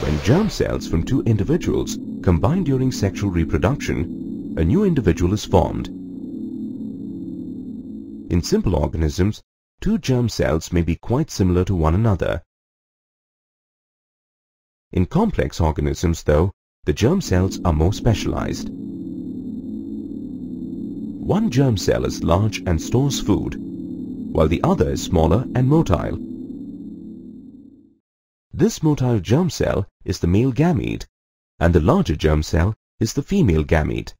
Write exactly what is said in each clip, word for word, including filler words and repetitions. When germ cells from two individuals combine during sexual reproduction, a new individual is formed. In simple organisms, two germ cells may be quite similar to one another. In complex organisms, though, the germ cells are more specialized. One germ cell is large and stores food, while the other is smaller and motile. This motile germ cell is the male gamete, and the larger germ cell is the female gamete.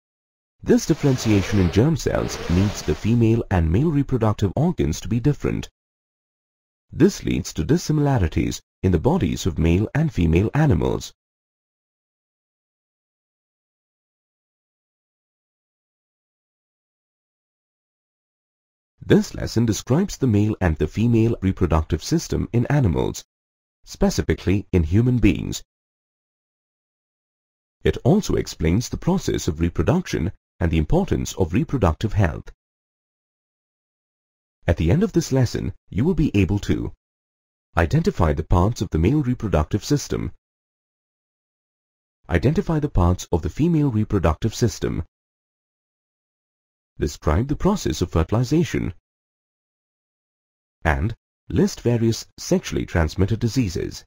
This differentiation in germ cells needs the female and male reproductive organs to be different. This leads to dissimilarities in the bodies of male and female animals. This lesson describes the male and the female reproductive system in animals, specifically in human beings. It also explains the process of reproduction and the importance of reproductive health. At the end of this lesson, you will be able to identify the parts of the male reproductive system, identify the parts of the female reproductive system, describe the process of fertilization, and list various sexually transmitted diseases.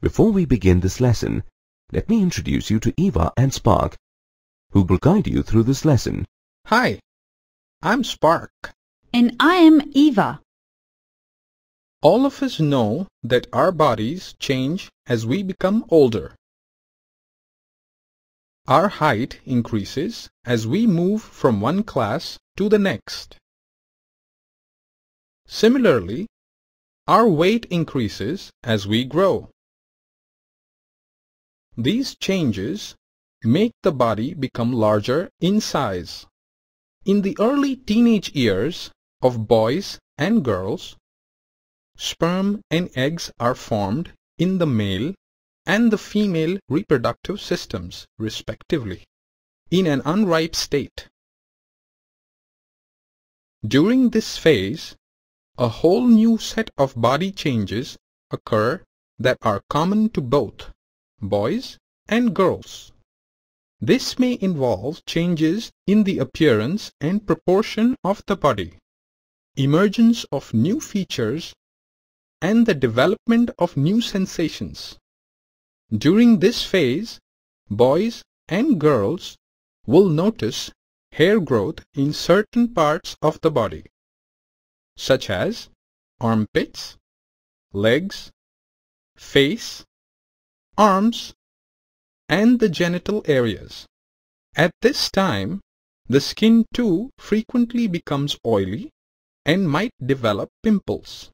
Before we begin this lesson, let me introduce you to Eva and Spark, who will guide you through this lesson. Hi, I'm Spark. And I am Eva. All of us know that our bodies change as we become older. Our height increases as we move from one class to the next. Similarly, our weight increases as we grow. These changes make the body become larger in size. In the early teenage years of boys and girls, sperm and eggs are formed in the male and the female reproductive systems, respectively, in an unripe state. During this phase, a whole new set of body changes occur that are common to both boys and girls. This may involve changes in the appearance and proportion of the body, emergence of new features, and the development of new sensations. During this phase, boys and girls will notice hair growth in certain parts of the body, such as armpits, legs, face, arms, and the genital areas. At this time, the skin too frequently becomes oily and might develop pimples.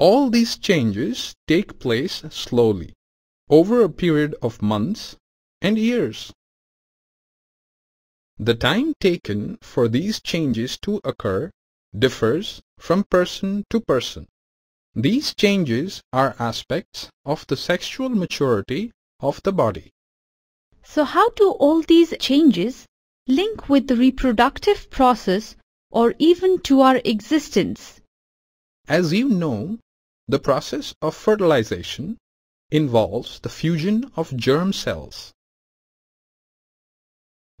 All these changes take place slowly, over a period of months and years. The time taken for these changes to occur differs from person to person. These changes are aspects of the sexual maturity of the body. So how do all these changes link with the reproductive process or even to our existence? As you know, the process of fertilization involves the fusion of germ cells.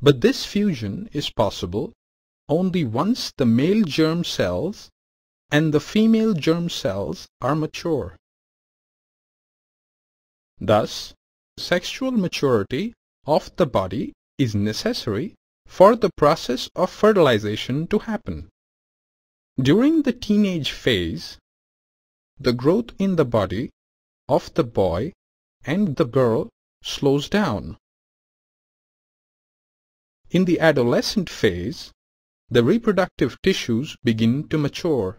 But this fusion is possible only once the male germ cells and the female germ cells are mature. Thus, sexual maturity of the body is necessary for the process of fertilization to happen. During the teenage phase, the growth in the body of the boy and the girl slows down. In the adolescent phase, the reproductive tissues begin to mature.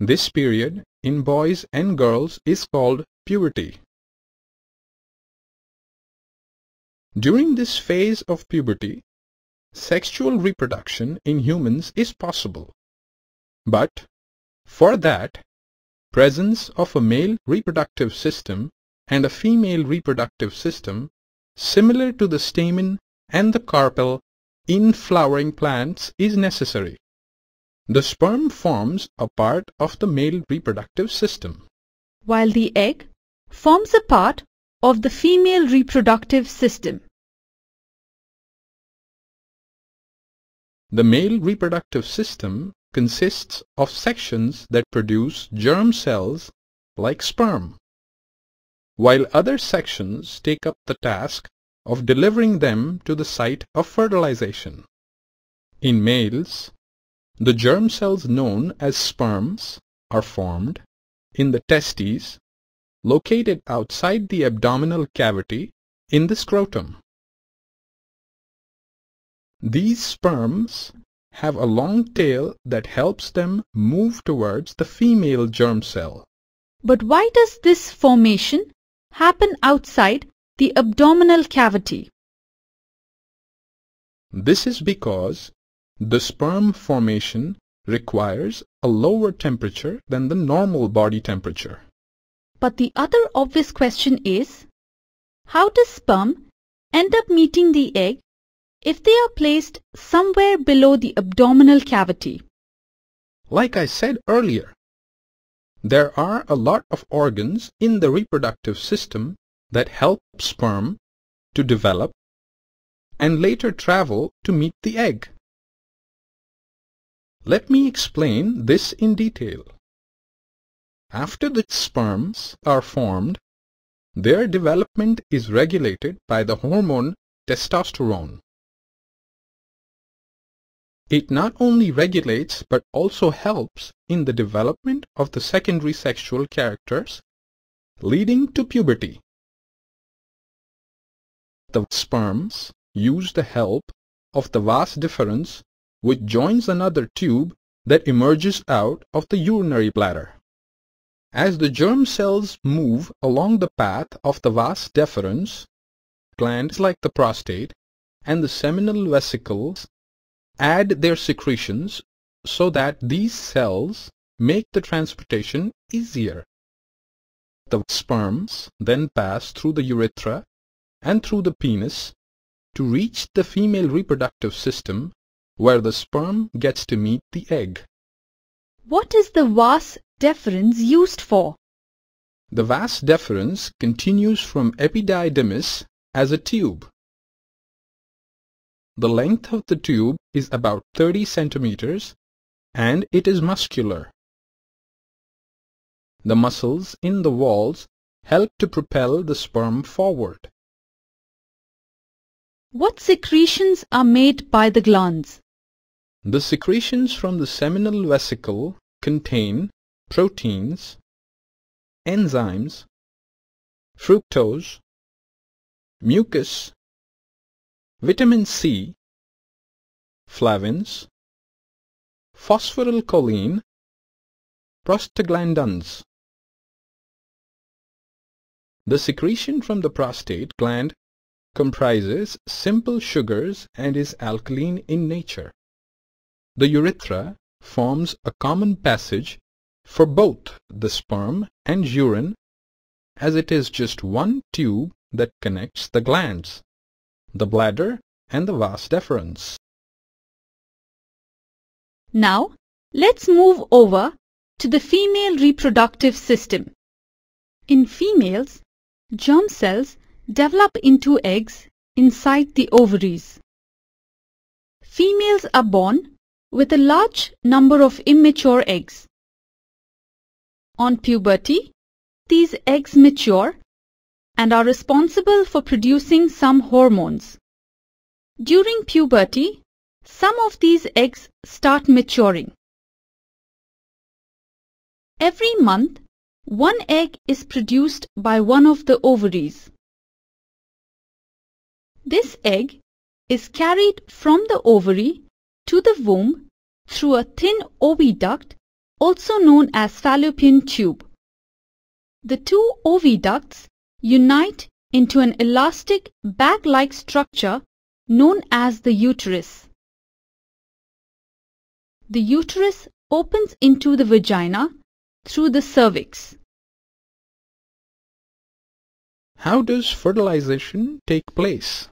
This period in boys and girls is called puberty. During this phase of puberty, sexual reproduction in humans is possible. But for that, presence of a male reproductive system and a female reproductive system similar to the stamen and the carpel in flowering plants is necessary. The sperm forms a part of the male reproductive system, while the egg forms a part of the female reproductive system. The male reproductive system consists of sections that produce germ cells like sperm, while other sections take up the task of delivering them to the site of fertilization. In males, the germ cells known as sperms are formed in the testes, located outside the abdominal cavity in the scrotum. These sperms have a long tail that helps them move towards the female germ cell. But why does this formation happen outside the abdominal cavity? This is because the sperm formation requires a lower temperature than the normal body temperature. But the other obvious question is, how does sperm end up meeting the egg if they are placed somewhere below the abdominal cavity? Like I said earlier, there are a lot of organs in the reproductive system that help sperm to develop and later travel to meet the egg. Let me explain this in detail. After the sperms are formed, their development is regulated by the hormone testosterone. It not only regulates but also helps in the development of the secondary sexual characters, leading to puberty. The sperms use the help of the vas deferens, which joins another tube that emerges out of the urinary bladder. As the germ cells move along the path of the vas deferens, glands like the prostate and the seminal vesicles add their secretions so that these cells make the transportation easier. The sperms then pass through the urethra and through the penis to reach the female reproductive system, where the sperm gets to meet the egg. What is the vas deferens used for? The vas deferens continues from epididymis as a tube. The length of the tube is about thirty centimeters and it is muscular. The muscles in the walls help to propel the sperm forward. What secretions are made by the glands? The secretions from the seminal vesicle contain proteins, enzymes, fructose, mucus, vitamin C, flavins, phosphorylcholine, prostaglandins. The secretion from the prostate gland comprises simple sugars and is alkaline in nature. The urethra forms a common passage for both the sperm and urine, as it is just one tube that connects the glands, the bladder and the vas deferens. Now, let's move over to the female reproductive system. In females, germ cells develop into eggs inside the ovaries. Females are born with a large number of immature eggs. On puberty, these eggs mature and are responsible for producing some hormones. During puberty, some of these eggs start maturing. Every month, one egg is produced by one of the ovaries. This egg is carried from the ovary to the womb through a thin oviduct, also known as fallopian tube. The two oviducts unite into an elastic bag-like structure known as the uterus. The uterus opens into the vagina through the cervix. How does fertilization take place?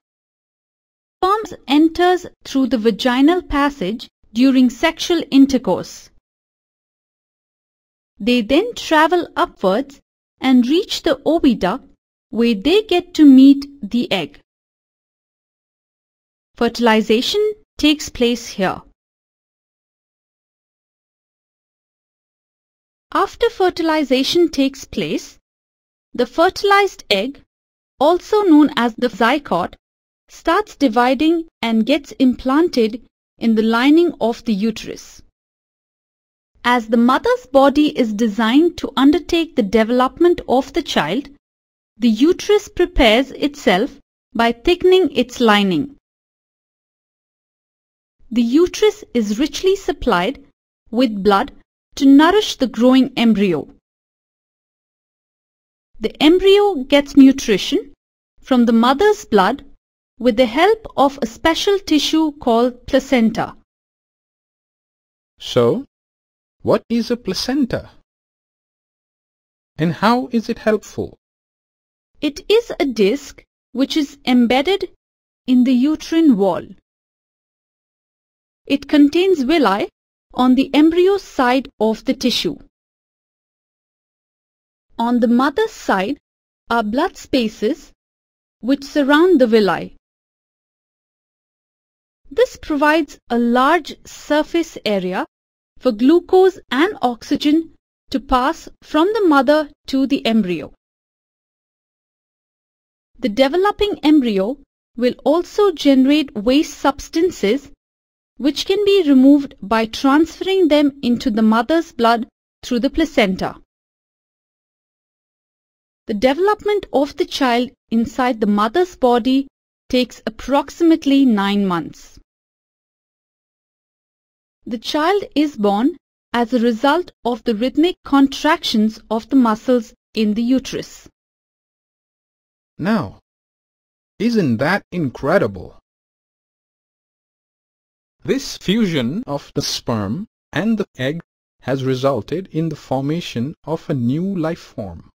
Sperm enters through the vaginal passage during sexual intercourse. They then travel upwards and reach the oviduct, where they get to meet the egg. Fertilization takes place here. After fertilization takes place, the fertilized egg, also known as the zygote, starts dividing and gets implanted in the lining of the uterus. As the mother's body is designed to undertake the development of the child, the uterus prepares itself by thickening its lining. The uterus is richly supplied with blood to nourish the growing embryo. The embryo gets nutrition from the mother's blood with the help of a special tissue called placenta. So, what is a placenta? And how is it helpful? It is a disc which is embedded in the uterine wall. It contains villi on the embryo side of the tissue. On the mother's side are blood spaces which surround the villi. This provides a large surface area for glucose and oxygen to pass from the mother to the embryo. The developing embryo will also generate waste substances which can be removed by transferring them into the mother's blood through the placenta. The development of the child inside the mother's body takes approximately nine months. The child is born as a result of the rhythmic contractions of the muscles in the uterus. Now, isn't that incredible? This fusion of the sperm and the egg has resulted in the formation of a new life form.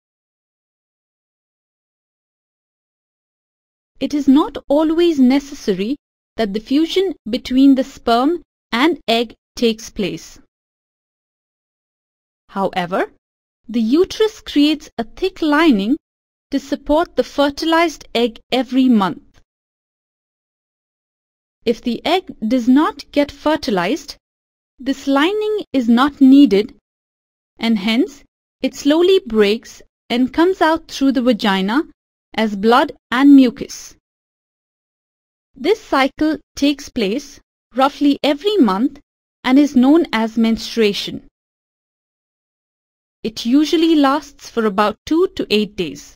It is not always necessary that the fusion between the sperm and egg takes place. However, the uterus creates a thick lining to support the fertilized egg every month. If the egg does not get fertilized, this lining is not needed and hence it slowly breaks and comes out through the vagina as blood and mucus. This cycle takes place roughly every month and is known as menstruation. It usually lasts for about two to eight days.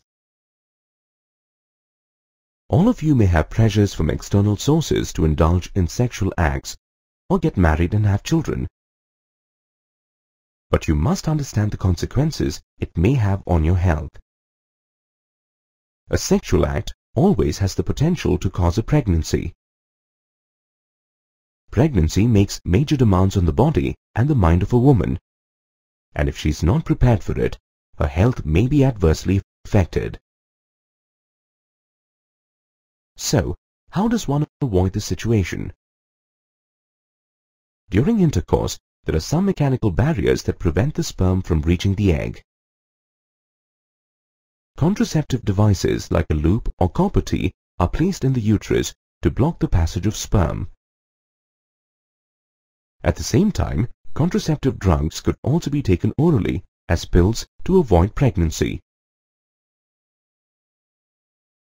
All of you may have pressures from external sources to indulge in sexual acts or get married and have children. But you must understand the consequences it may have on your health. A sexual act always has the potential to cause a pregnancy. Pregnancy makes major demands on the body and the mind of a woman, and if she's not prepared for it, her health may be adversely affected. So, how does one avoid this situation? During intercourse, there are some mechanical barriers that prevent the sperm from reaching the egg. Contraceptive devices like a loop or copper T are placed in the uterus to block the passage of sperm. At the same time, contraceptive drugs could also be taken orally as pills to avoid pregnancy.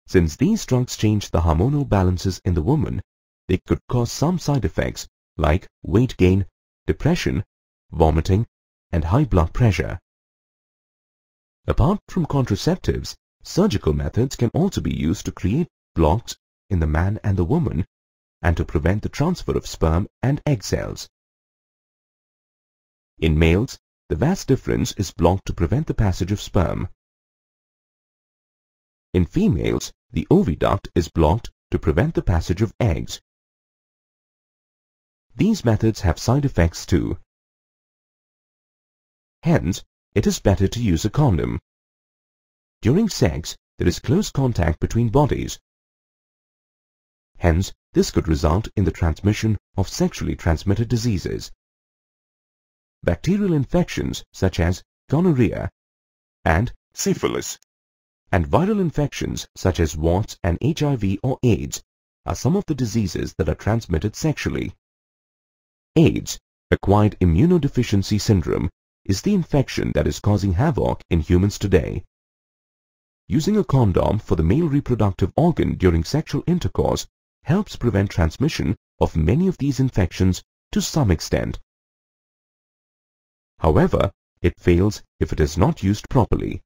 Since these drugs change the hormonal balances in the woman, they could cause some side effects like weight gain, depression, vomiting, and high blood pressure. Apart from contraceptives, surgical methods can also be used to create blocks in the man and the woman and to prevent the transfer of sperm and egg cells. In males, the vas deferens is blocked to prevent the passage of sperm. In females, the oviduct is blocked to prevent the passage of eggs. These methods have side effects too. Hence, it is better to use a condom. During sex, there is close contact between bodies. Hence, this could result in the transmission of sexually transmitted diseases. Bacterial infections such as gonorrhea and syphilis and viral infections such as warts and H I V or AIDS are some of the diseases that are transmitted sexually. AIDS, acquired immunodeficiency syndrome, is the infection that is causing havoc in humans today. Using a condom for the male reproductive organ during sexual intercourse helps prevent transmission of many of these infections to some extent. However, it fails if it is not used properly.